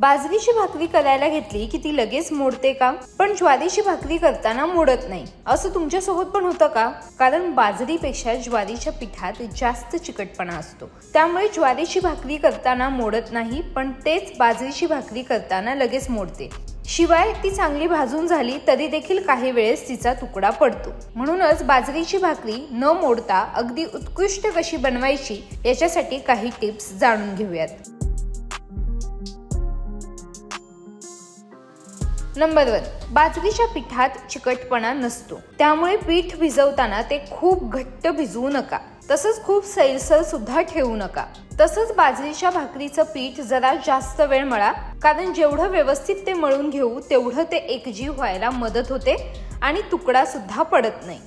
बाजरीची भाकरी करायला घेतली की ती लगेच मोडते का? पण ज्वारीची भाकरी करताना मोडत नाही. असं तुमच्यासोबत पण होतं का? कारण बाजरीपेक्षा ज्वारीच्या पिठात जास्त चिकटपणा असतो, त्यामुळे ज्वारीची भाकरी करताना मोडत नाही, पण तेच बाजरीची भाकरी करताना लगेच मोडते. शिवाय ती चांगली भाजून झाली तरी देखील काही वेळेस तिचा तुकडा पडतो. म्हणूनच बाजरीची भाकरी न मोडता अगदी उत्कृष्ट कशी बनवायची याच्यासाठी काही टिप्स जाणून घेऊयात. नंबर 1. बाजरीच्या पिठात चिकटपणा नसतो, त्यामुळे पीठ भिजवताना ते खूप घट्ट भिजवू नका, तसंच खूप सैलसर सुद्धा ठेवू नका. तसंच बाजरीच्या भाकरीचं पीठ जरा जास्त वेळ मळा, कारण जेवढं व्यवस्थित ते मळून घेऊ तेवढं ते एकजीव व्हायला मदत होते आणि तुकडा सुद्धा पडत नाही.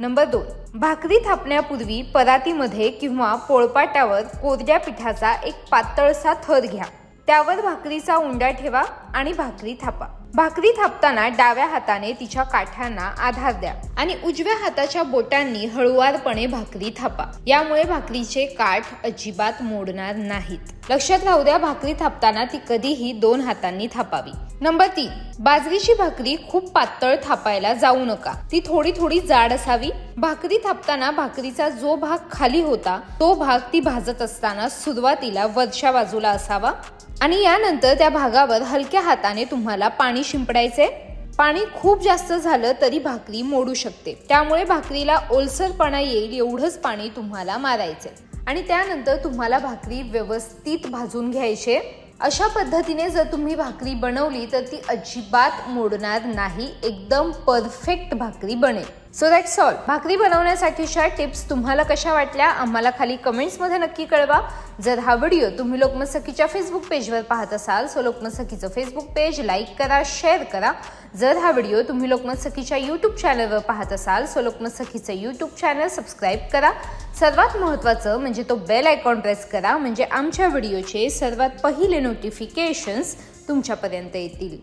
नंबर 2. भाकरी थापण्यापूर्वी परातीमध्ये किंवा पोळपाटावर कोरड्या पिठाचा एक पातळसा थर घ्या, त्यावर भाकरीचा उंडा ठेवा आणि भाकरी थापा. भाकरी थापताना डाव्या हाताने तिच्या काठांना आधार द्या आणि उजव्या हाताच्या बोटांनी हळुवारपणे भाकरी थापा. यामुळे भाकरीचे काठ अजिबात मोडणार नाहीत. लक्षात राहू द्या, भाकरी थापताना ती कधीही दोन हातांनी थापावी. नंबर 3. बाजरीची भाकरी खूप पातळ थापायला जाऊ नका, ती थोडी थोडी जाड असावी. भाकरी थापताना भाकरीचा जो भाग खाली होता तो भाग ती भाजत असताना सुरुवातीला वरच्या बाजूला असावा आणि यानंतर त्या भागावर हलक्या हाताने तुम्हाला पाणी शिंपडायचे. पाणी खूप जास्त झालं तरी भाकरी मोडू शकते, त्यामुळे भाकरीला ओलसरपणा येईल एवढंच पाणी तुम्हाला मारायचे आणि त्यानंतर तुम्हाला भाकरी व्यवस्थित भाजून घ्यायचे. अशा पद्धतीने जर तुम्ही भाकरी बनवली तर ती अजिबात मोडणार नाही, एकदम परफेक्ट भाकरी बनेल. So that's all. भाकरी बनवण्यासाठीच्या टिप्स तुम्हाला कशा वाटल्या आम्हाला खाली कमेंट्समध्ये नक्की कळवा. जर हा व्हिडिओ तुम्ही लोकमत सखीच्या फेसबुक पेजवर पाहत असाल सो लोकमत सखीचं फेसबुक पेज लाईक करा, शेअर करा. जर हा व्हिडिओ तुम्ही लोकमत सखीच्या यूट्यूब चॅनलवर पाहत असाल सो लोकमत सखीचं यूट्यूब चॅनल सबस्क्राईब करा. सर्वात महत्त्वाचं म्हणजे तो बेल आयकॉन प्रेस करा, म्हणजे आमच्या व्हिडिओचे सर्वात पहिले नोटिफिकेशन्स तुमच्यापर्यंत येतील.